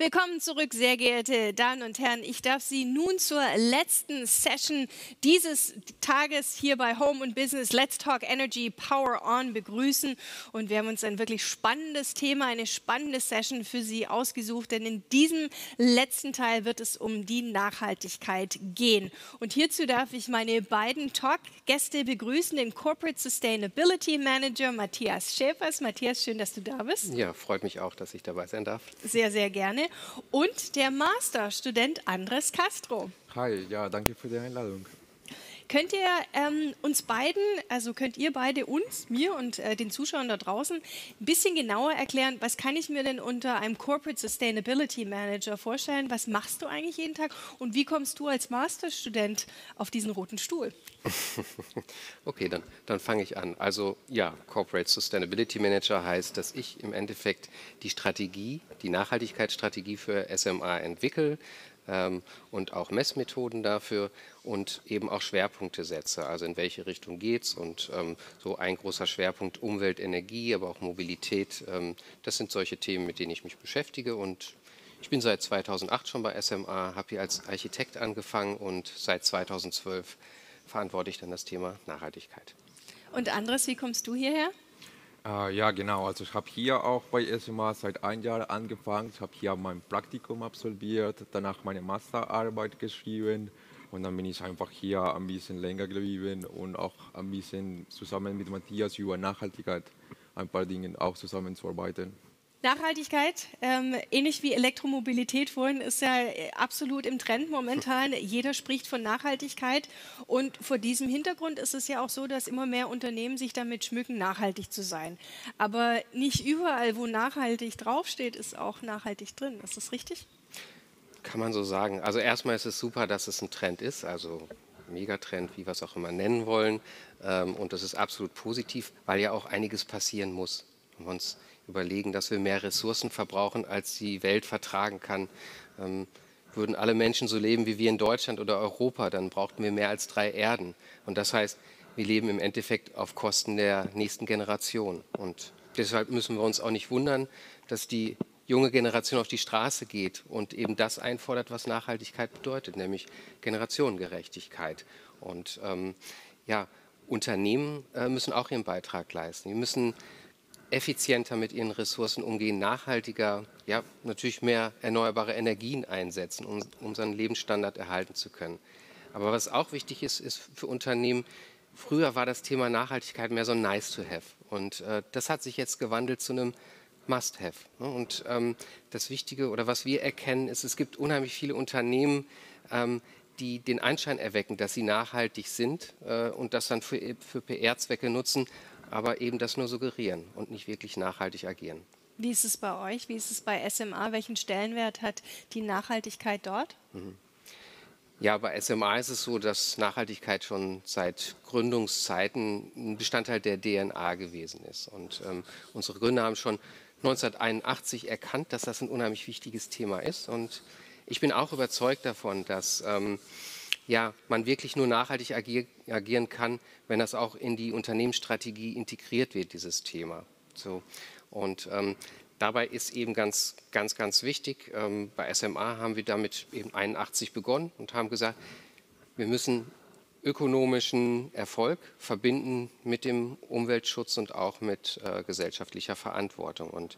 Willkommen zurück, sehr geehrte Damen und Herren. Ich darf Sie nun zur letzten Session dieses Tages hier bei Home & Business Let's Talk Energy Power On begrüßen. Und wir haben uns ein wirklich spannendes Thema, eine spannende Session für Sie ausgesucht, denn in diesem letzten Teil wird es um die Nachhaltigkeit gehen. Und hierzu darf ich meine beiden Talk-Gäste begrüßen, den Corporate Sustainability Manager Matthias Schäfers. Matthias, schön, dass du da bist. Ja, freut mich auch, dass ich dabei sein darf. Sehr, sehr gerne. Und der Masterstudent Andres Castro. Hi, ja, danke für die Einladung. Könnt ihr uns beide, mir und den Zuschauern da draußen, ein bisschen genauer erklären, was kann ich mir denn unter einem Corporate Sustainability Manager vorstellen? Was machst du eigentlich jeden Tag? Und wie kommst du als Masterstudent auf diesen roten Stuhl? Okay, dann fange ich an. Also ja, Corporate Sustainability Manager heißt, dass ich im Endeffekt die Strategie, die Nachhaltigkeitsstrategie für SMA entwickle, und auch Messmethoden dafür und eben auch Schwerpunkte setze, also in welche Richtung geht's, und so ein großer Schwerpunkt Umwelt, Energie, aber auch Mobilität, das sind solche Themen, mit denen ich mich beschäftige. Und ich bin seit 2008 schon bei SMA, habe hier als Architekt angefangen und seit 2012 verantworte ich dann das Thema Nachhaltigkeit. Und Andres, wie kommst du hierher? Ja, genau. Also ich habe hier auch bei SMA seit einem Jahr angefangen. Ich habe hier mein Praktikum absolviert, danach meine Masterarbeit geschrieben und dann bin ich einfach hier ein bisschen länger geblieben und auch ein bisschen zusammen mit Matthias über Nachhaltigkeit ein paar Dinge auch zusammenzuarbeiten. Nachhaltigkeit, ähnlich wie Elektromobilität vorhin, ist ja absolut im Trend momentan. Jeder spricht von Nachhaltigkeit und vor diesem Hintergrund ist es ja auch so, dass immer mehr Unternehmen sich damit schmücken, nachhaltig zu sein. Aber nicht überall, wo nachhaltig draufsteht, ist auch nachhaltig drin. Ist das richtig? Kann man so sagen. Also erstmal ist es super, dass es ein Trend ist, also Megatrend, wie wir es auch immer nennen wollen. Und das ist absolut positiv, weil ja auch einiges passieren muss. Wenn wir uns überlegen, dass wir mehr Ressourcen verbrauchen, als die Welt vertragen kann. Würden alle Menschen so leben wie wir in Deutschland oder Europa, dann brauchten wir mehr als 3 Erden. Und das heißt, wir leben im Endeffekt auf Kosten der nächsten Generation. Und deshalb müssen wir uns auch nicht wundern, dass die junge Generation auf die Straße geht und eben das einfordert, was Nachhaltigkeit bedeutet, nämlich Generationengerechtigkeit. Und ja, Unternehmen müssen auch ihren Beitrag leisten. Die müssen effizienter mit ihren Ressourcen umgehen, nachhaltiger, ja, natürlich mehr erneuerbare Energien einsetzen, um unseren Lebensstandard erhalten zu können. Aber was auch wichtig ist, ist für Unternehmen, früher war das Thema Nachhaltigkeit mehr so ein Nice-to-have. Und das hat sich jetzt gewandelt zu einem Must-have. Ne? Und das Wichtige, oder was wir erkennen, ist, es gibt unheimlich viele Unternehmen, die den Anschein erwecken, dass sie nachhaltig sind und das dann für PR-Zwecke nutzen, aber eben das nur suggerieren und nicht wirklich nachhaltig agieren. Wie ist es bei euch? Wie ist es bei SMA? Welchen Stellenwert hat die Nachhaltigkeit dort? Ja, bei SMA ist es so, dass Nachhaltigkeit schon seit Gründungszeiten ein Bestandteil der DNA gewesen ist. Und unsere Gründer haben schon 1981 erkannt, dass das ein unheimlich wichtiges Thema ist. Und ich bin auch überzeugt davon, dass ja, man wirklich nur nachhaltig agieren kann, wenn das auch in die Unternehmensstrategie integriert wird, dieses Thema. So. Und dabei ist eben ganz wichtig, bei SMA haben wir damit eben 81 begonnen und haben gesagt, wir müssen ökonomischen Erfolg verbinden mit dem Umweltschutz und auch mit gesellschaftlicher Verantwortung. Und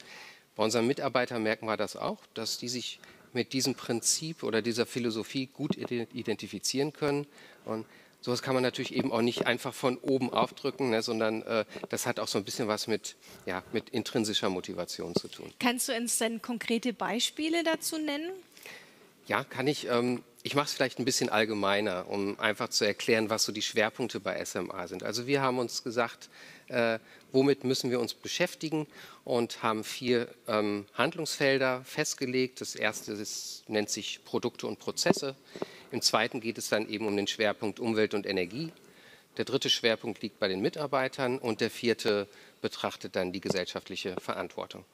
bei unseren Mitarbeitern merken wir das auch, dass die sich mit diesem Prinzip oder dieser Philosophie gut identifizieren können. Und sowas kann man natürlich eben auch nicht einfach von oben aufdrücken, ne, sondern das hat auch so ein bisschen was mit, ja, mit intrinsischer Motivation zu tun. Kannst du uns denn konkrete Beispiele dazu nennen? Ja, kann ich. Ich mache es vielleicht ein bisschen allgemeiner, um einfach zu erklären, was so die Schwerpunkte bei SMA sind. Also wir haben uns gesagt, womit müssen wir uns beschäftigen, und haben 4 Handlungsfelder festgelegt. Das erste nennt sich Produkte und Prozesse. Im zweiten geht es dann eben um den Schwerpunkt Umwelt und Energie. Der dritte Schwerpunkt liegt bei den Mitarbeitern und der vierte betrachtet dann die gesellschaftliche Verantwortung.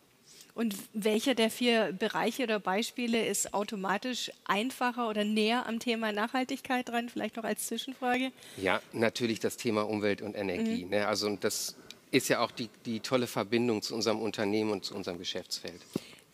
Und welcher der 4 Bereiche oder Beispiele ist automatisch einfacher oder näher am Thema Nachhaltigkeit dran? Vielleicht noch als Zwischenfrage. Ja, natürlich das Thema Umwelt und Energie. Mhm. Ne? Also das ist ja auch die tolle Verbindung zu unserem Unternehmen und zu unserem Geschäftsfeld.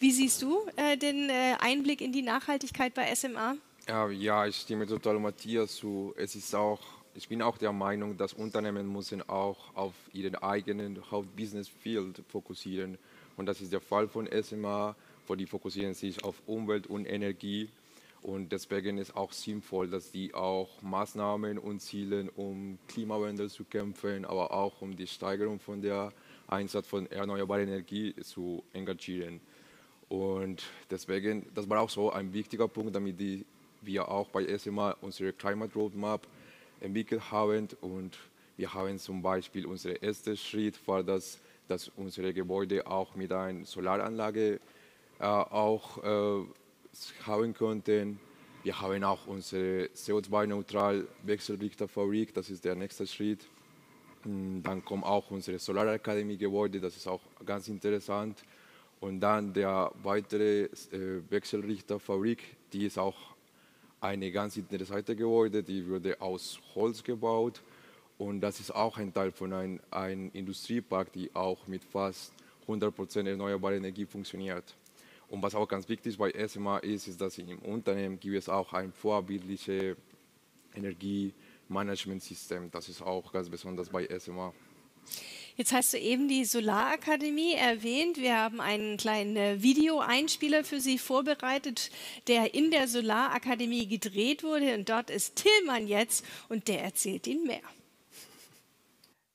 Wie siehst du den Einblick in die Nachhaltigkeit bei SMA? Ja, ich stimme total Matthias zu. Es ist auch, ich bin auch der Meinung, dass Unternehmen müssen auch auf ihren eigenen Hauptbusiness-Field fokussieren. Und das ist der Fall von SMA, wo die fokussieren sich auf Umwelt und Energie. Und deswegen ist auch sinnvoll, dass die auch Maßnahmen und Ziele, um Klimawandel zu kämpfen, aber auch um die Steigerung von der Einsatz von erneuerbarer Energie zu engagieren. Und deswegen, das war auch so ein wichtiger Punkt, damit wir auch bei SMA unsere Climate Roadmap entwickelt haben. Und wir haben zum Beispiel, unser erster Schritt war, dass unsere Gebäude auch mit einer Solaranlage haben könnten. Wir haben auch unsere CO2-neutral Wechselrichterfabrik, das ist der nächste Schritt. Dann kommt auch unsere Solar Academy Gebäude, das ist auch ganz interessant. Und dann der weitere Wechselrichterfabrik, die ist auch eine ganz interessante Gebäude, die wurde aus Holz gebaut. Und das ist auch ein Teil von einem Industriepark, die auch mit fast 100% erneuerbarer Energie funktioniert. Und was auch ganz wichtig bei SMA ist, dass im Unternehmen gibt es auch ein vorbildliches Energiemanagementsystem. Das ist auch ganz besonders bei SMA. Jetzt hast du eben die Solarakademie erwähnt. Wir haben einen kleinen Videoeinspieler für Sie vorbereitet, der in der Solarakademie gedreht wurde. Und dort ist Tillmann jetzt und der erzählt Ihnen mehr.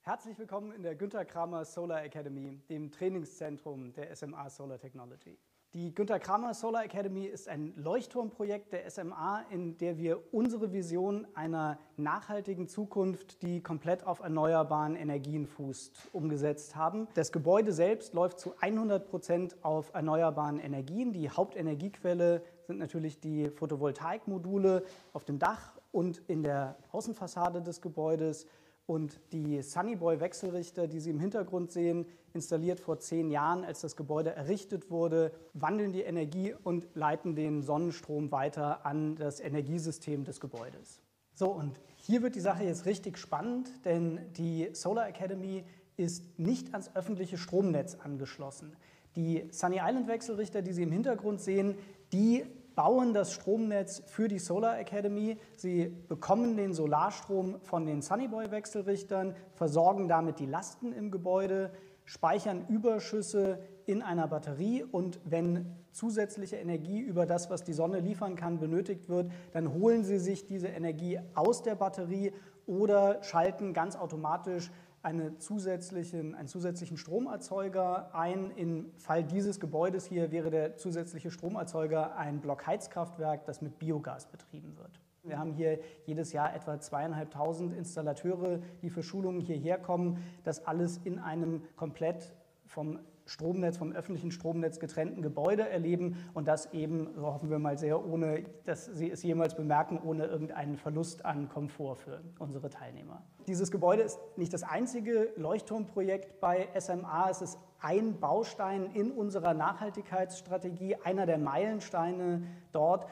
Herzlich willkommen in der Günther Kramer Solar Academy, dem Trainingszentrum der SMA Solar Technology. Die Günther Kramer Solar Academy ist ein Leuchtturmprojekt der SMA, in der wir unsere Vision einer nachhaltigen Zukunft, die komplett auf erneuerbaren Energien fußt, umgesetzt haben. Das Gebäude selbst läuft zu 100% auf erneuerbaren Energien. Die Hauptenergiequelle sind natürlich die Photovoltaikmodule auf dem Dach und in der Außenfassade des Gebäudes. Und die Sunny Boy Wechselrichter, die Sie im Hintergrund sehen, installiert vor 10 Jahren, als das Gebäude errichtet wurde, wandeln die Energie und leiten den Sonnenstrom weiter an das Energiesystem des Gebäudes. So, und hier wird die Sache jetzt richtig spannend, denn die Solar Academy ist nicht ans öffentliche Stromnetz angeschlossen. Die Sunny Island Wechselrichter, die Sie im Hintergrund sehen, die bauen das Stromnetz für die Solar Academy. Sie bekommen den Solarstrom von den Sunny Boy Wechselrichtern, versorgen damit die Lasten im Gebäude, speichern Überschüsse in einer Batterie und wenn zusätzliche Energie über das, was die Sonne liefern kann, benötigt wird, dann holen sie sich diese Energie aus der Batterie oder schalten ganz automatisch einen zusätzlichen Stromerzeuger ein. Im Fall dieses Gebäudes hier wäre der zusätzliche Stromerzeuger ein Blockheizkraftwerk, das mit Biogas betrieben wird. Wir haben hier jedes Jahr etwa 2500 Installateure, die für Schulungen hierher kommen. Das alles in einem komplett vom Stromnetz, vom öffentlichen Stromnetz getrennten Gebäude erleben und das eben, so hoffen wir mal sehr, ohne dass Sie es jemals bemerken, ohne irgendeinen Verlust an Komfort für unsere Teilnehmer. Dieses Gebäude ist nicht das einzige Leuchtturmprojekt bei SMA. Es ist ein Baustein in unserer Nachhaltigkeitsstrategie, einer der Meilensteine dort.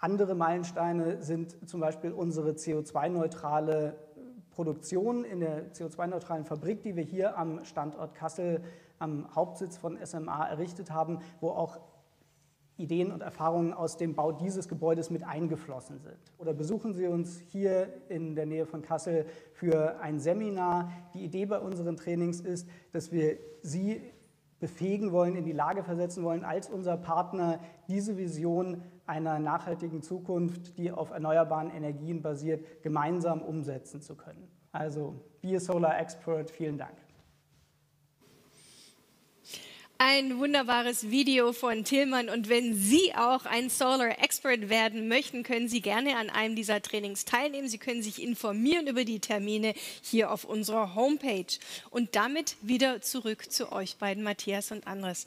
Andere Meilensteine sind zum Beispiel unsere CO2-neutrale Produktion in der CO2-neutralen Fabrik, die wir hier am Standort Kassel am Hauptsitz von SMA errichtet haben, wo auch Ideen und Erfahrungen aus dem Bau dieses Gebäudes mit eingeflossen sind. Oder besuchen Sie uns hier in der Nähe von Kassel für ein Seminar. Die Idee bei unseren Trainings ist, dass wir Sie befähigen wollen, in die Lage versetzen wollen, als unser Partner diese Vision einer nachhaltigen Zukunft, die auf erneuerbaren Energien basiert, gemeinsam umsetzen zu können. Also, be a Solar Expert, vielen Dank. Ein wunderbares Video von Tillmann und wenn Sie auch ein Solar Expert werden möchten, können Sie gerne an einem dieser Trainings teilnehmen. Sie können sich informieren über die Termine hier auf unserer Homepage. Und damit wieder zurück zu euch beiden, Matthias und Andres.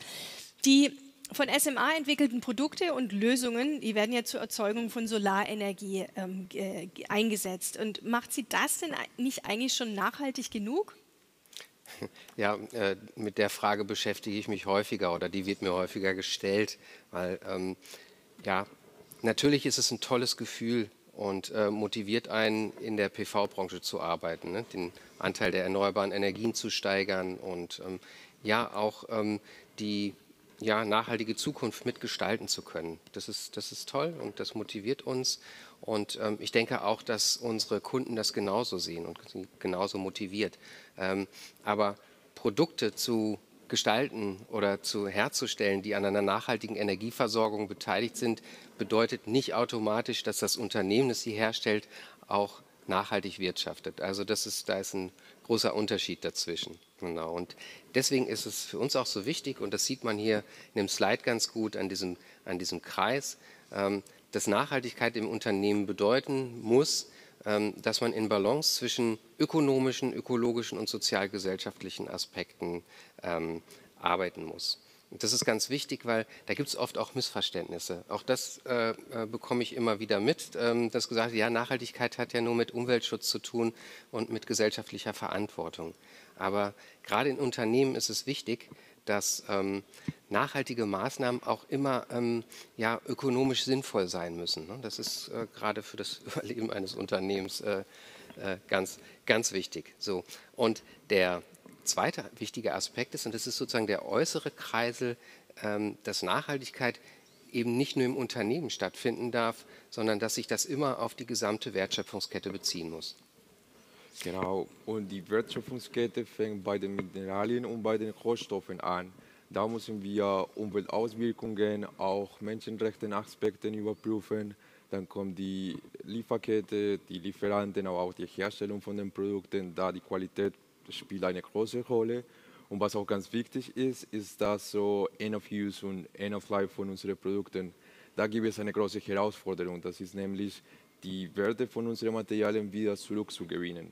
Die von SMA entwickelten Produkte und Lösungen, die werden ja zur Erzeugung von Solarenergie eingesetzt. Und macht sie das denn nicht eigentlich schon nachhaltig genug? Ja, mit der Frage beschäftige ich mich häufiger oder die wird mir häufiger gestellt, weil ja, natürlich ist es ein tolles Gefühl und motiviert einen, in der PV-Branche zu arbeiten, ne? Den Anteil der erneuerbaren Energien zu steigern und ja, auch die ja, nachhaltige Zukunft mitgestalten zu können. Das ist toll und das motiviert uns. Und ich denke auch, dass unsere Kunden das genauso sehen und genauso motiviert. Aber Produkte zu gestalten oder herzustellen, die an einer nachhaltigen Energieversorgung beteiligt sind, bedeutet nicht automatisch, dass das Unternehmen, das sie herstellt, auch nachhaltig wirtschaftet. Also da ist ein großer Unterschied dazwischen. Genau. Und deswegen ist es für uns auch so wichtig, und das sieht man hier in dem Slide ganz gut an diesem Kreis, dass Nachhaltigkeit im Unternehmen bedeuten muss, dass man in Balance zwischen ökonomischen, ökologischen und sozialgesellschaftlichen Aspekten arbeiten muss. Und das ist ganz wichtig, weil da gibt es oft auch Missverständnisse. Auch das bekomme ich immer wieder mit, dass gesagt wird, ja, Nachhaltigkeit hat ja nur mit Umweltschutz zu tun und mit gesellschaftlicher Verantwortung. Aber gerade in Unternehmen ist es wichtig, dass nachhaltige Maßnahmen auch immer ja, ökonomisch sinnvoll sein müssen. Ne? Das ist gerade für das Überleben eines Unternehmens ganz wichtig. So. Und der zweiter wichtiger Aspekt ist, und das ist sozusagen der äußere Kreisel, dass Nachhaltigkeit eben nicht nur im Unternehmen stattfinden darf, sondern dass sich das immer auf die gesamte Wertschöpfungskette beziehen muss. Genau, und die Wertschöpfungskette fängt bei den Mineralien und bei den Rohstoffen an. Da müssen wir Umweltauswirkungen, auch Menschenrechte-Aspekte überprüfen. Dann kommt die Lieferkette, die Lieferanten, aber auch die Herstellung von den Produkten, da die Qualität spielt eine große Rolle. Und was auch ganz wichtig ist, ist das so End of Use und End of Life von unseren Produkten. Da gibt es eine große Herausforderung, das ist nämlich die Werte von unseren Materialien wieder zurückzugewinnen.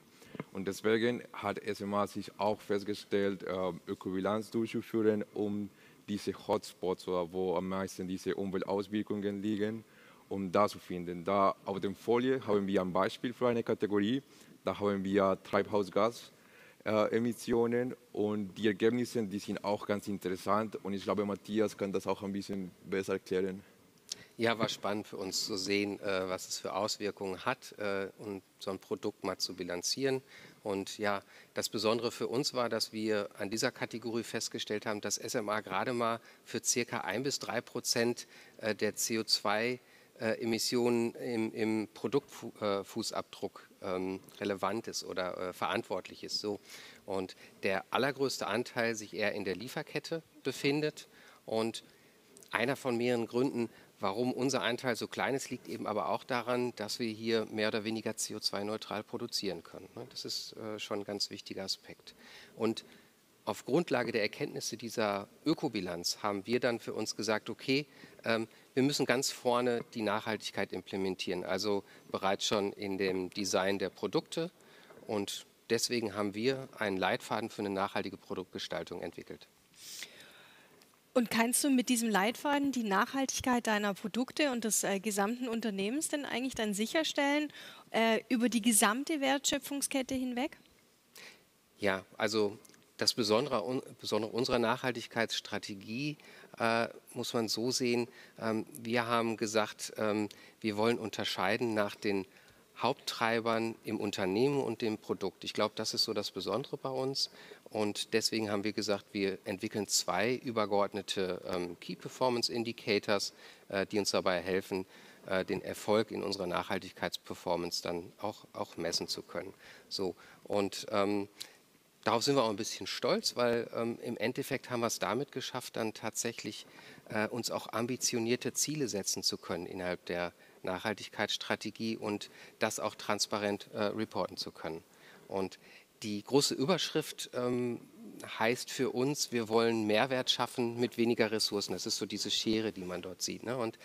Und deswegen hat SMA sich auch festgestellt, Ökobilanz durchzuführen, um diese Hotspots, wo am meisten diese Umweltauswirkungen liegen, um da zu finden. Da auf der Folie haben wir ein Beispiel für eine Kategorie, da haben wir Treibhausgas. Emissionen und die Ergebnisse, die sind auch ganz interessant und ich glaube, Matthias kann das auch ein bisschen besser erklären. Ja, war spannend für uns zu sehen, was es für Auswirkungen hat und so ein Produkt mal zu bilanzieren. Und ja, das Besondere für uns war, dass wir an dieser Kategorie festgestellt haben, dass SMA gerade mal für ca. 1 bis 3% der CO2-Emissionen im Produktfußabdruck relevant ist oder verantwortlich ist. So. Und der allergrößte Anteil sich eher in der Lieferkette befindet. Und einer von mehreren Gründen, warum unser Anteil so klein ist, liegt eben aber auch daran, dass wir hier mehr oder weniger CO2-neutral produzieren können. Das ist schon ein ganz wichtiger Aspekt. Und auf Grundlage der Erkenntnisse dieser Ökobilanz haben wir dann für uns gesagt, okay, wir müssen ganz vorne die Nachhaltigkeit implementieren, also bereits schon in dem Design der Produkte. Und deswegen haben wir einen Leitfaden für eine nachhaltige Produktgestaltung entwickelt. Und kannst du mit diesem Leitfaden die Nachhaltigkeit deiner Produkte und des gesamten Unternehmens denn eigentlich dann sicherstellen, über die gesamte Wertschöpfungskette hinweg? Ja, also das Besondere unserer Nachhaltigkeitsstrategie muss man so sehen, wir haben gesagt, wir wollen unterscheiden nach den Haupttreibern im Unternehmen und dem Produkt. Ich glaube, das ist so das Besondere bei uns und deswegen haben wir gesagt, wir entwickeln 2 übergeordnete Key Performance Indicators, die uns dabei helfen, den Erfolg in unserer Nachhaltigkeitsperformance dann auch messen zu können. So, und darauf sind wir auch ein bisschen stolz, weil im Endeffekt haben wir es damit geschafft, dann tatsächlich uns auch ambitionierte Ziele setzen zu können innerhalb der Nachhaltigkeitsstrategie und das auch transparent reporten zu können. Und die große Überschrift heißt für uns, wir wollen Mehrwert schaffen mit weniger Ressourcen. Das ist so diese Schere, die man dort sieht, ne? Und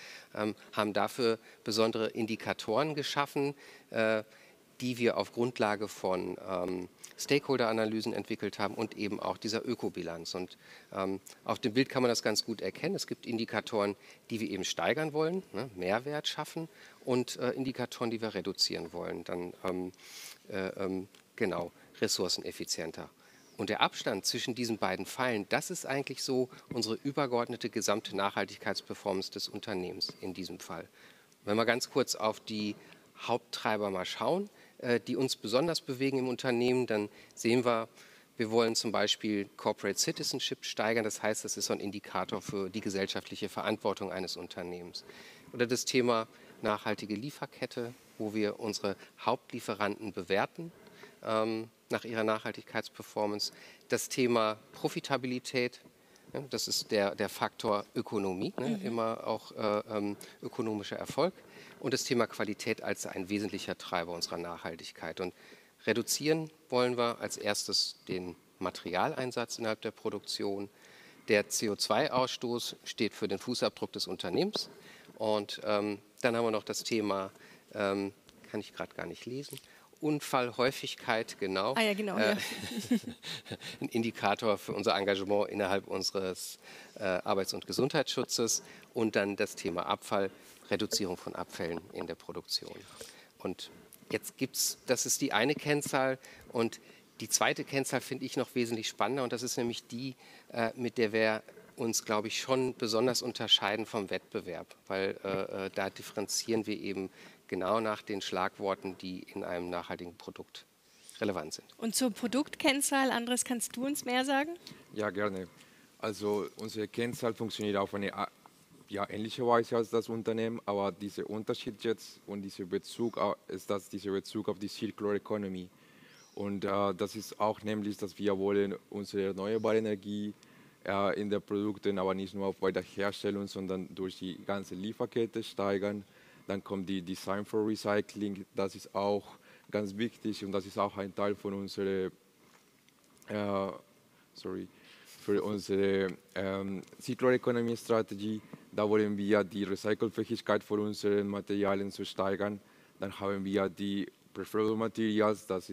haben dafür besondere Indikatoren geschaffen, die wir auf Grundlage von Stakeholder-Analysen entwickelt haben und eben auch dieser Ökobilanz. Und auf dem Bild kann man das ganz gut erkennen. Es gibt Indikatoren, die wir eben steigern wollen, ne, Mehrwert schaffen und Indikatoren, die wir reduzieren wollen, dann genau, ressourceneffizienter. Und der Abstand zwischen diesen beiden Pfeilen, das ist eigentlich so unsere übergeordnete gesamte Nachhaltigkeitsperformance des Unternehmens in diesem Fall. Wenn wir ganz kurz auf die Haupttreiber mal schauen, die uns besonders bewegen im Unternehmen, dann sehen wir, Wir wollen zum Beispiel Corporate Citizenship steigern. Das heißt, das ist so ein Indikator für die gesellschaftliche Verantwortung eines Unternehmens. Oder das Thema nachhaltige Lieferkette, wo wir unsere Hauptlieferanten bewerten nach ihrer Nachhaltigkeitsperformance. Das Thema Profitabilität. Das ist der Faktor Ökonomie, immer auch ökonomischer Erfolg. Und das Thema Qualität als ein wesentlicher Treiber unserer Nachhaltigkeit. Und reduzieren wollen wir als erstes den Materialeinsatz innerhalb der Produktion. Der CO2-Ausstoß steht für den Fußabdruck des Unternehmens. Und dann haben wir noch das Thema, kann ich gerade gar nicht lesen, Unfallhäufigkeit, genau. Ah ja, genau. Ja. Ein Indikator für unser Engagement innerhalb unseres Arbeits- und Gesundheitsschutzes. Und dann das Thema Abfall, Reduzierung von Abfällen in der Produktion. Und jetzt gibt's, das ist die eine Kennzahl. Und die zweite Kennzahl finde ich noch wesentlich spannender. Und das ist nämlich die, mit der wir uns, glaube ich, schon besonders unterscheiden vom Wettbewerb, weil da differenzieren wir eben genau nach den Schlagworten, die in einem nachhaltigen Produkt relevant sind. Und zur Produktkennzahl, Andres, kannst du uns mehr sagen? Ja, gerne. Also unsere Kennzahl funktioniert auf eine ähnliche Weise als das Unternehmen, aber dieser Unterschied jetzt und dieser Bezug ist, dass dieser Bezug auf die Circular Economy. Und das ist auch nämlich, dass wir wollen unsere erneuerbare Energie in den Produkten, aber nicht nur bei der Herstellung, sondern durch die ganze Lieferkette steigern. Dann kommt die Design for Recycling, das ist auch ganz wichtig und das ist auch ein Teil von unserer Circular Economy Strategie. Da wollen wir die Recycelfähigkeit von unseren Materialien zu steigern. Dann haben wir die Preferred Materials, das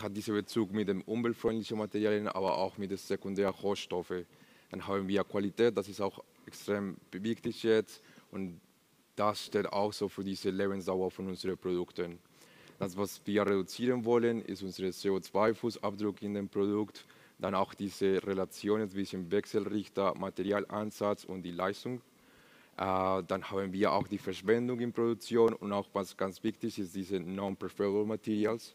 hat diesen Bezug mit den umweltfreundlichen Materialien, aber auch mit den sekundären Rohstoffen. Dann haben wir Qualität, das ist auch extrem wichtig jetzt. Und das steht auch so für diese Lebensdauer von unseren Produkten. Das, was wir reduzieren wollen, ist unseren CO2-Fußabdruck in dem Produkt. Dann auch diese Relationen zwischen Wechselrichter, Materialansatz und die Leistung. Dann haben wir auch die Verschwendung in Produktion und auch was ganz wichtig ist, diese Non-Preferable Materials.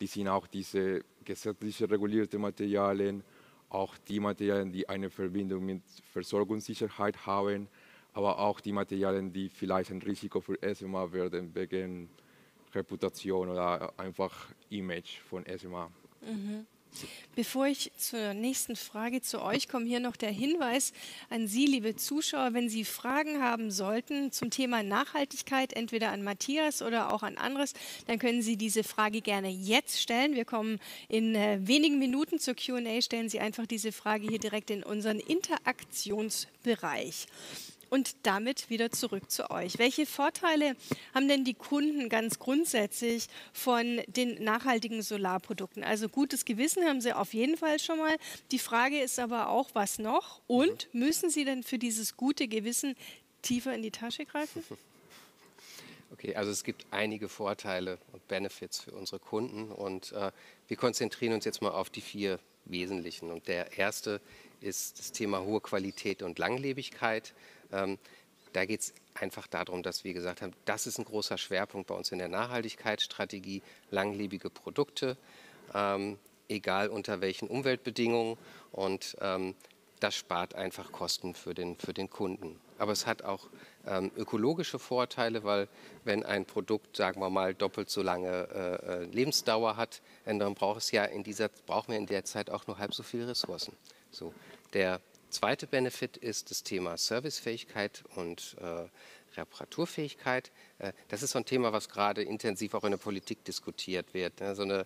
Die sind auch diese gesetzlich regulierten Materialien, auch die Materialien, die eine Verbindung mit Versorgungssicherheit haben, aber auch die Materialien, die vielleicht ein Risiko für SMA werden, wegen Reputation oder einfach Image von SMA. Mhm. Bevor ich zur nächsten Frage zu euch komme, hier noch der Hinweis an Sie, liebe Zuschauer, wenn Sie Fragen haben sollten zum Thema Nachhaltigkeit, entweder an Matthias oder auch an Andres, dann können Sie diese Frage gerne jetzt stellen. Wir kommen in wenigen Minuten zur Q&A, stellen Sie einfach diese Frage hier direkt in unseren Interaktionsbereich. Und damit wieder zurück zu euch. Welche Vorteile haben denn die Kunden ganz grundsätzlich von den nachhaltigen Solarprodukten? Also gutes Gewissen haben sie auf jeden Fall schon mal. Die Frage ist aber auch, was noch? Und müssen sie denn für dieses gute Gewissen tiefer in die Tasche greifen? Okay, also es gibt einige Vorteile und Benefits für unsere Kunden. Und wir konzentrieren uns jetzt mal auf die vier Wesentlichen. Und der erste ist das Thema hohe Qualität und Langlebigkeit. Da geht es einfach darum, dass wir gesagt haben, das ist ein großer Schwerpunkt bei uns in der Nachhaltigkeitsstrategie, langlebige Produkte, egal unter welchen Umweltbedingungen. Und das spart einfach Kosten für den Kunden. Aber es hat auch ökologische Vorteile, weil wenn ein Produkt, sagen wir mal, doppelt so lange Lebensdauer hat, dann brauchen wir in der Zeit auch nur halb so viele Ressourcen. So, der zweite Benefit ist das Thema Servicefähigkeit und Reparaturfähigkeit. Das ist so ein Thema, was gerade intensiv auch in der Politik diskutiert wird. Ne? So eine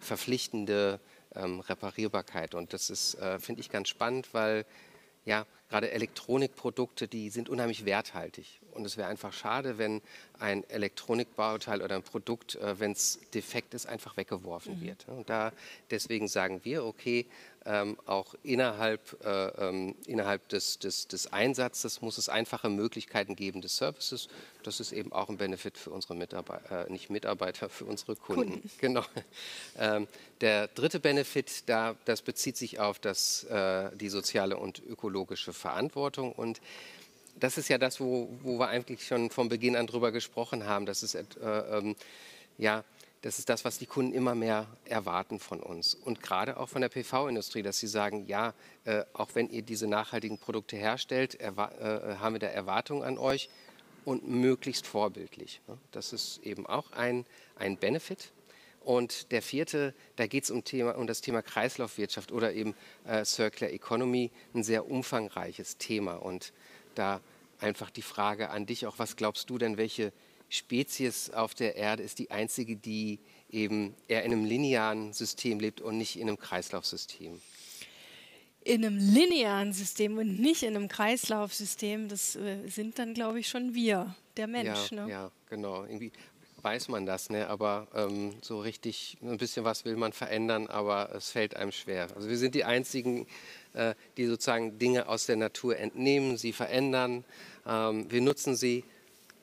verpflichtende Reparierbarkeit. Und das ist, finde ich, ganz spannend, weil ja, gerade Elektronikprodukte, die sind unheimlich werthaltig. Und es wäre einfach schade, wenn ein Elektronikbauteil oder ein Produkt, wenn es defekt ist, einfach weggeworfen wird. Und deswegen sagen wir, okay, auch innerhalb des Einsatzes muss es einfache Möglichkeiten geben des Services. Das ist eben auch ein Benefit für unsere Mitarbeiter, für unsere Kunden. Genau. Der dritte Benefit, das bezieht sich auf die soziale und ökologische Verantwortung. Und das ist ja das, wo wir eigentlich schon von Beginn an drüber gesprochen haben. Das ist Das ist das, was die Kunden immer mehr erwarten von uns. Und gerade auch von der PV-Industrie, dass sie sagen, ja, auch wenn ihr diese nachhaltigen Produkte herstellt, haben wir da Erwartungen an euch und möglichst vorbildlich. Das ist eben auch ein Benefit. Und der vierte, da geht es um das Thema Kreislaufwirtschaft oder eben Circular Economy, ein sehr umfangreiches Thema. Und da einfach die Frage an dich auch, was glaubst du denn, welche Spezies auf der Erde ist die einzige, die eben eher in einem linearen System lebt und nicht in einem Kreislaufsystem? In einem linearen System und nicht in einem Kreislaufsystem, das sind dann, glaube ich, schon wir, der Mensch. Ja, ne? Ja, genau. Irgendwie weiß man das, ne? Aber so richtig ein bisschen was will man verändern, aber es fällt einem schwer. Also wir sind die einzigen, die sozusagen Dinge aus der Natur entnehmen, sie verändern, wir nutzen sie.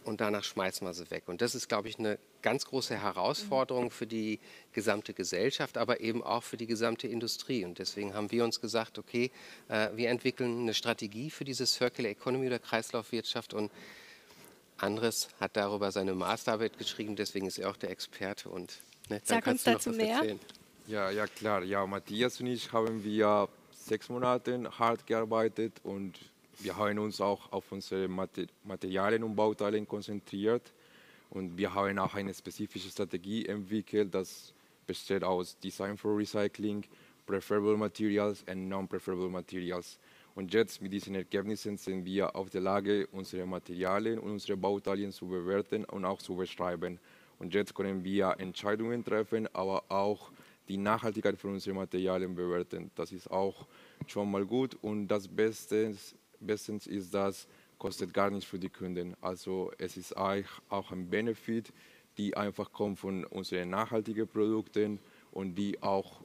Und danach schmeißen wir sie weg. Und das ist, glaube ich, eine ganz große Herausforderung für die gesamte Gesellschaft, aber eben auch für die gesamte Industrie. Und deswegen haben wir uns gesagt, okay, wir entwickeln eine Strategie für diese Circular Economy oder Kreislaufwirtschaft. Und Andres hat darüber seine Masterarbeit geschrieben, deswegen ist er auch der Experte. Und ne, sag uns dazu mehr. Ja, ja, klar. Ja, Matthias und ich haben wir 6 Monate hart gearbeitet und wir haben uns auch auf unsere Materialien und Bauteile konzentriert und wir haben auch eine spezifische Strategie entwickelt, das besteht aus Design for Recycling, Preferable Materials and Non-Preferable Materials. Und jetzt mit diesen Ergebnissen sind wir auf der Lage, unsere Materialien und unsere Bauteile zu bewerten und auch zu beschreiben. Und jetzt können wir Entscheidungen treffen, aber auch die Nachhaltigkeit von unseren Materialien bewerten. Das ist auch schon mal gut und das Beste bestens ist, das kostet gar nichts für die Kunden. Also es ist auch ein Benefit, die einfach kommt von unseren nachhaltigen Produkten und die auch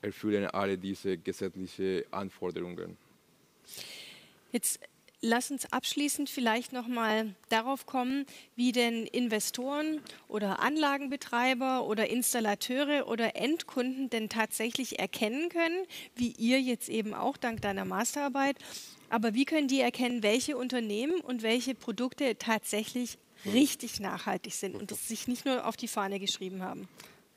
erfüllen alle diese gesetzlichen Anforderungen. Jetzt lass uns abschließend vielleicht noch mal darauf kommen, wie denn Investoren oder Anlagenbetreiber oder Installateure oder Endkunden denn tatsächlich erkennen können, wie ihr jetzt eben auch dank deiner Masterarbeit. Aber wie können die erkennen, welche Unternehmen und welche Produkte tatsächlich richtig nachhaltig sind und das sich nicht nur auf die Fahne geschrieben haben?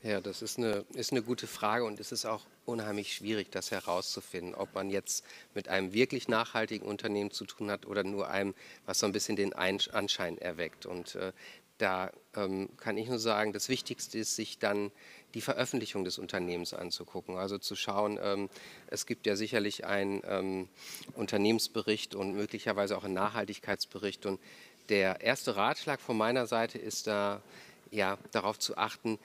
Ja, das ist eine gute Frage und es ist auch unheimlich schwierig, das herauszufinden, ob man jetzt mit einem wirklich nachhaltigen Unternehmen zu tun hat oder nur einem, was so ein bisschen den Anschein erweckt. Und da kann ich nur sagen, das Wichtigste ist, sich dann die Veröffentlichung des Unternehmens anzugucken. Also zu schauen, es gibt ja sicherlich einen Unternehmensbericht und möglicherweise auch einen Nachhaltigkeitsbericht. Und der erste Ratschlag von meiner Seite ist da, ja, darauf zu achten,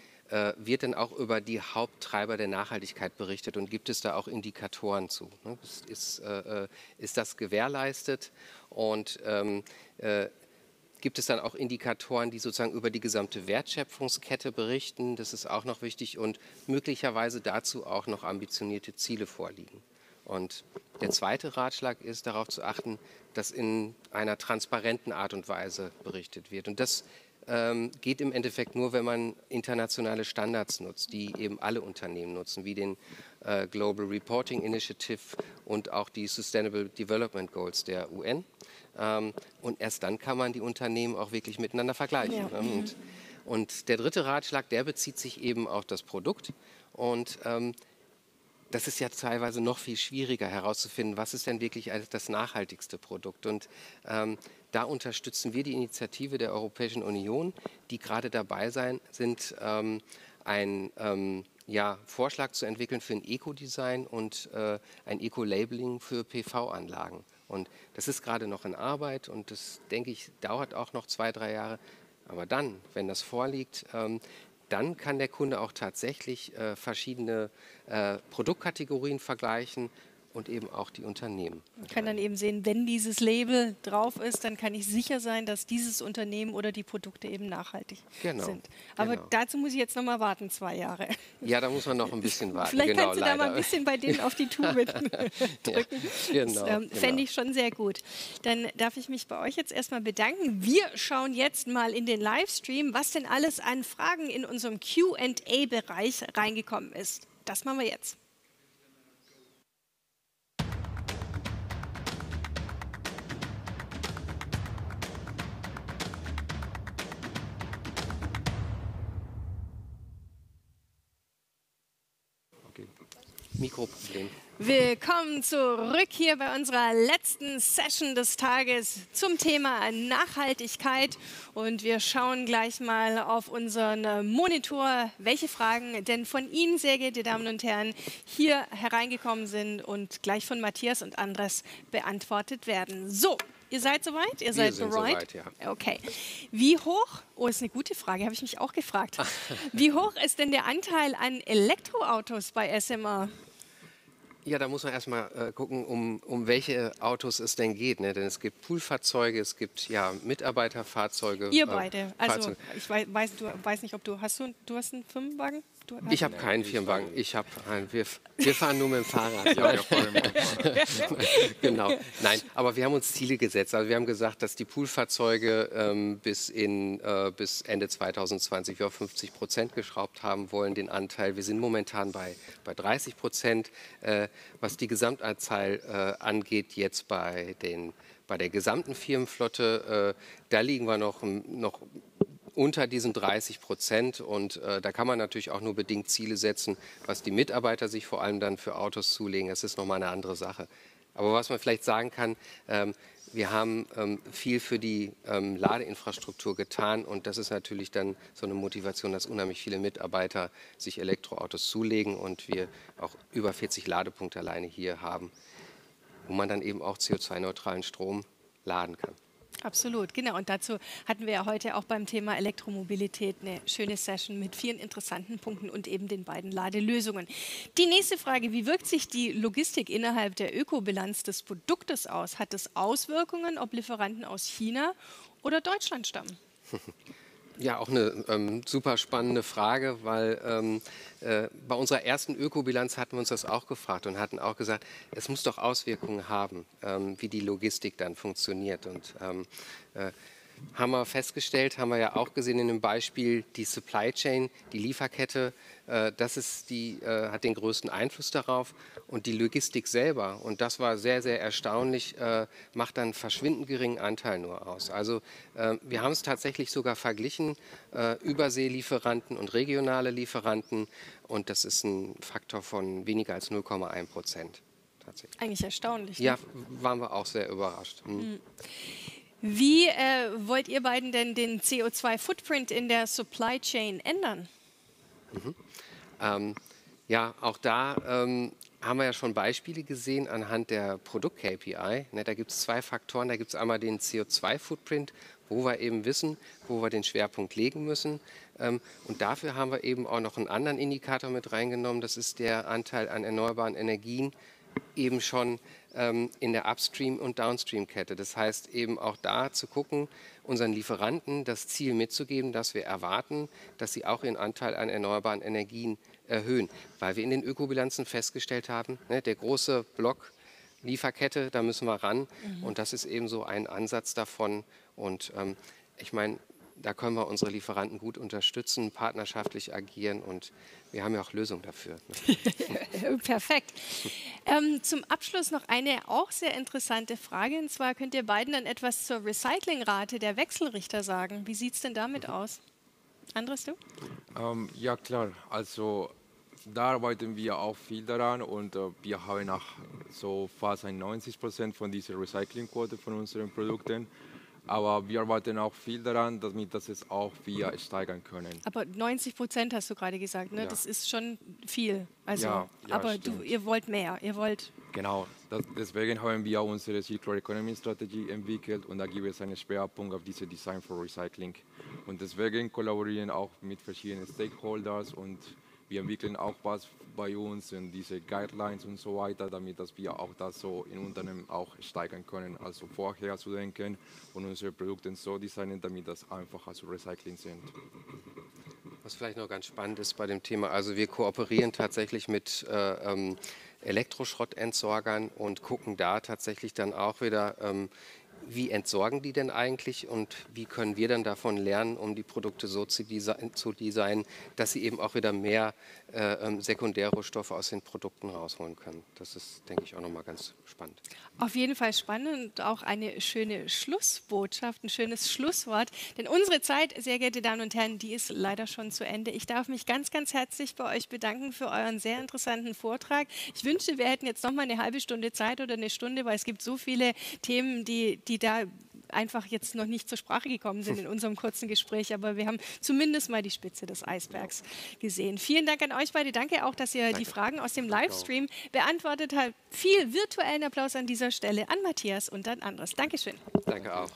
wird denn auch über die Haupttreiber der Nachhaltigkeit berichtet und gibt es da auch Indikatoren zu? Ne? Ist das gewährleistet? Und gibt es dann auch Indikatoren, die sozusagen über die gesamte Wertschöpfungskette berichten? Das ist auch noch wichtig und möglicherweise dazu auch noch ambitionierte Ziele vorliegen. Und der zweite Ratschlag ist, darauf zu achten, dass in einer transparenten Art und Weise berichtet wird. Und das geht im Endeffekt nur, wenn man internationale Standards nutzt, die eben alle Unternehmen nutzen, wie den Global Reporting Initiative und auch die Sustainable Development Goals der UN. Und erst dann kann man die Unternehmen auch wirklich miteinander vergleichen. Ja. Und der dritte Ratschlag, der bezieht sich eben auf das Produkt. Und das ist ja teilweise noch viel schwieriger herauszufinden, was ist denn wirklich das nachhaltigste Produkt. Und da unterstützen wir die Initiative der Europäischen Union, die gerade dabei sind, einen Vorschlag zu entwickeln für ein Eco-Design und ein Eco-Labeling für PV-Anlagen. Und das ist gerade noch in Arbeit und das, denke ich, dauert auch noch 2, 3 Jahre. Aber dann, wenn das vorliegt, dann kann der Kunde auch tatsächlich verschiedene Produktkategorien vergleichen und eben auch die Unternehmen. Man kann dann eben sehen, wenn dieses Label drauf ist, dann kann ich sicher sein, dass dieses Unternehmen oder die Produkte eben nachhaltig sind. Aber dazu muss ich jetzt noch mal warten, 2 Jahre. Ja, da muss man noch ein bisschen warten. Vielleicht kannst du da mal ein bisschen bei denen auf die Tube drücken. Ja, genau, das fände ich schon sehr gut. Dann darf ich mich bei euch jetzt erstmal bedanken. Wir schauen jetzt mal in den Livestream, was denn alles an Fragen in unserem Q&A-Bereich reingekommen ist. Das machen wir jetzt. Mikroproblem. Willkommen zurück hier bei unserer letzten Session des Tages zum Thema Nachhaltigkeit. Und wir schauen gleich mal auf unseren Monitor, welche Fragen denn von Ihnen, sehr geehrte Damen und Herren, hier hereingekommen sind und gleich von Matthias und Andres beantwortet werden. So, ihr seid soweit? Ihr seid bereit? Ja. Okay. Wie hoch, oh, ist eine gute Frage, habe ich mich auch gefragt. Wie hoch ist denn der Anteil an Elektroautos bei SMA? Ja, da muss man erstmal gucken, um welche Autos es denn geht. Ne? Denn es gibt Poolfahrzeuge, es gibt ja Mitarbeiterfahrzeuge. Ihr beide. Fahrzeuge. Also ich weiß nicht, ob du hast einen Firmenwagen? Ich habe keinen Firmenwagen. Ich habe einen. Wir fahren nur mit dem Fahrrad. Ja, genau. Nein, aber wir haben uns Ziele gesetzt. Also wir haben gesagt, dass die Poolfahrzeuge bis Ende 2020 wir auf 50% geschraubt haben wollen, den Anteil. Wir sind momentan bei 30%. Was die Gesamtanzahl angeht, jetzt bei der gesamten Firmenflotte, da liegen wir noch unter diesen 30%. Und da kann man natürlich auch nur bedingt Ziele setzen, was die Mitarbeiter sich vor allem dann für Autos zulegen. Das ist nochmal eine andere Sache. Aber was man vielleicht sagen kann, wir haben viel für die Ladeinfrastruktur getan. Und das ist natürlich dann so eine Motivation, dass unheimlich viele Mitarbeiter sich Elektroautos zulegen. Und wir auch über 40 Ladepunkte alleine hier haben, wo man dann eben auch CO2-neutralen Strom laden kann. Absolut, genau. Und dazu hatten wir ja heute auch beim Thema Elektromobilität eine schöne Session mit vielen interessanten Punkten und eben den beiden Ladelösungen. Die nächste Frage, wie wirkt sich die Logistik innerhalb der Ökobilanz des Produktes aus? Hat es Auswirkungen, ob Lieferanten aus China oder Deutschland stammen? Ja, auch eine super spannende Frage, weil bei unserer ersten Ökobilanz hatten wir uns das auch gefragt und hatten auch gesagt, es muss doch Auswirkungen haben, wie die Logistik dann funktioniert. Und haben wir festgestellt, haben wir ja auch gesehen in dem Beispiel, die Supply Chain, die Lieferkette, hat den größten Einfluss darauf. Und die Logistik selber, und das war sehr, sehr erstaunlich, macht dann einen verschwindend geringen Anteil nur aus. Also wir haben es tatsächlich sogar verglichen, Überseelieferanten und regionale Lieferanten. Und das ist ein Faktor von weniger als 0,1%. Eigentlich erstaunlich. Ne? Ja, waren wir auch sehr überrascht. Mhm. Wie wollt ihr beiden denn den CO2-Footprint in der Supply Chain ändern? Mhm. Ja, auch da haben wir ja schon Beispiele gesehen anhand der Produkt-KPI. Ne, da gibt es zwei Faktoren. Da gibt es einmal den CO2-Footprint, wo wir eben wissen, wo wir den Schwerpunkt legen müssen. Und dafür haben wir eben auch noch einen anderen Indikator mit reingenommen. Das ist der Anteil an erneuerbaren Energien eben schon in der Upstream- und Downstream-Kette. Das heißt eben auch da zu gucken, unseren Lieferanten das Ziel mitzugeben, dass wir erwarten, dass sie auch ihren Anteil an erneuerbaren Energien erhöhen. Weil wir in den Ökobilanzen festgestellt haben, ne, der große Block Lieferkette, da müssen wir ran. Mhm. Und das ist eben so ein Ansatz davon. Und ich meine, da können wir unsere Lieferanten gut unterstützen, partnerschaftlich agieren und wir haben ja auch Lösungen dafür. Perfekt. Zum Abschluss noch eine auch sehr interessante Frage. Und zwar könnt ihr beiden dann etwas zur Recyclingrate der Wechselrichter sagen. Wie sieht es denn damit aus? Andres, du? Ja, klar. Also da arbeiten wir auch viel daran und wir haben nach so fast 90% von dieser Recyclingquote von unseren Produkten. Aber wir arbeiten auch viel daran, damit das es auch wir steigern können. Aber 90% hast du gerade gesagt, ne? Ja. Das ist schon viel. Also, ja, aber ihr wollt mehr, ihr wollt... Genau, deswegen haben wir unsere Circular Economy Strategie entwickelt und da gibt es einen Schwerpunkt auf diese Design for Recycling. Und deswegen kollaborieren auch mit verschiedenen Stakeholders und wir entwickeln auch was bei uns und diese Guidelines und so weiter, damit dass wir auch das so in Unternehmen auch steigern können. Also vorher zu denken und unsere Produkte so designen, damit das einfacher zu recyceln sind. Was vielleicht noch ganz spannend ist bei dem Thema, also wir kooperieren tatsächlich mit Elektroschrottentsorgern und gucken da tatsächlich dann auch wieder wie entsorgen die denn eigentlich und wie können wir dann davon lernen, um die Produkte so zu designen, dass sie eben auch wieder mehr Sekundärrohstoffe aus den Produkten rausholen können. Das ist, denke ich, auch nochmal ganz spannend. Auf jeden Fall spannend und auch eine schöne Schlussbotschaft, ein schönes Schlusswort. Denn unsere Zeit, sehr geehrte Damen und Herren, die ist leider schon zu Ende. Ich darf mich ganz, ganz herzlich bei euch bedanken für euren sehr interessanten Vortrag. Ich wünschte, wir hätten jetzt nochmal eine halbe Stunde Zeit oder eine Stunde, weil es gibt so viele Themen, die da einfach jetzt noch nicht zur Sprache gekommen sind in unserem kurzen Gespräch, aber wir haben zumindest mal die Spitze des Eisbergs gesehen. Vielen Dank an euch beide. Danke auch, dass ihr die Fragen aus dem Livestream beantwortet habt. Viel virtuellen Applaus an dieser Stelle an Matthias und an Andres. Dankeschön. Danke auch.